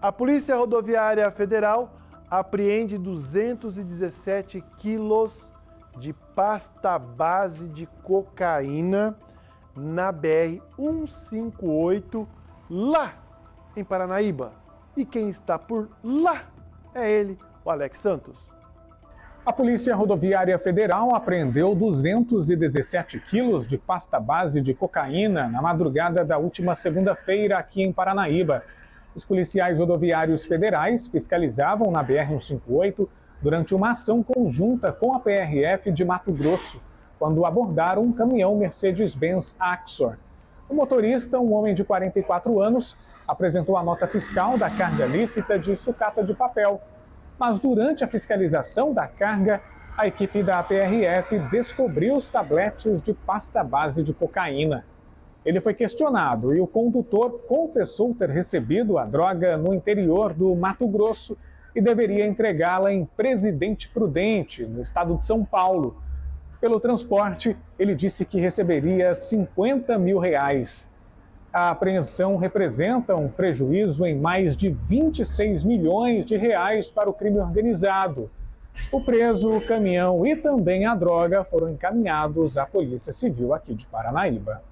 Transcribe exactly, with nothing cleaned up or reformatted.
A Polícia Rodoviária Federal apreende duzentos e dezessete quilos de pasta base de cocaína na B R cento e cinquenta e oito, lá em Paranaíba. E quem está por lá é ele, o Alex Santos. A Polícia Rodoviária Federal apreendeu duzentos e dezessete quilos de pasta base de cocaína na madrugada da última segunda-feira aqui em Paranaíba. Os policiais rodoviários federais fiscalizavam na B R cento e cinquenta e oito durante uma ação conjunta com a P R F de Mato Grosso, quando abordaram um caminhão Mercedes-Benz Axor. O motorista, um homem de quarenta e quatro anos, apresentou a nota fiscal da carga lícita de sucata de papel. Mas durante a fiscalização da carga, a equipe da P R F descobriu os tabletes de pasta base de cocaína. Ele foi questionado e o condutor confessou ter recebido a droga no interior do Mato Grosso e deveria entregá-la em Presidente Prudente, no estado de São Paulo. Pelo transporte, ele disse que receberia cinquenta mil reais. A apreensão representa um prejuízo em mais de vinte e seis milhões de reais para o crime organizado. O preso, o caminhão e também a droga foram encaminhados à Polícia Civil aqui de Paranaíba.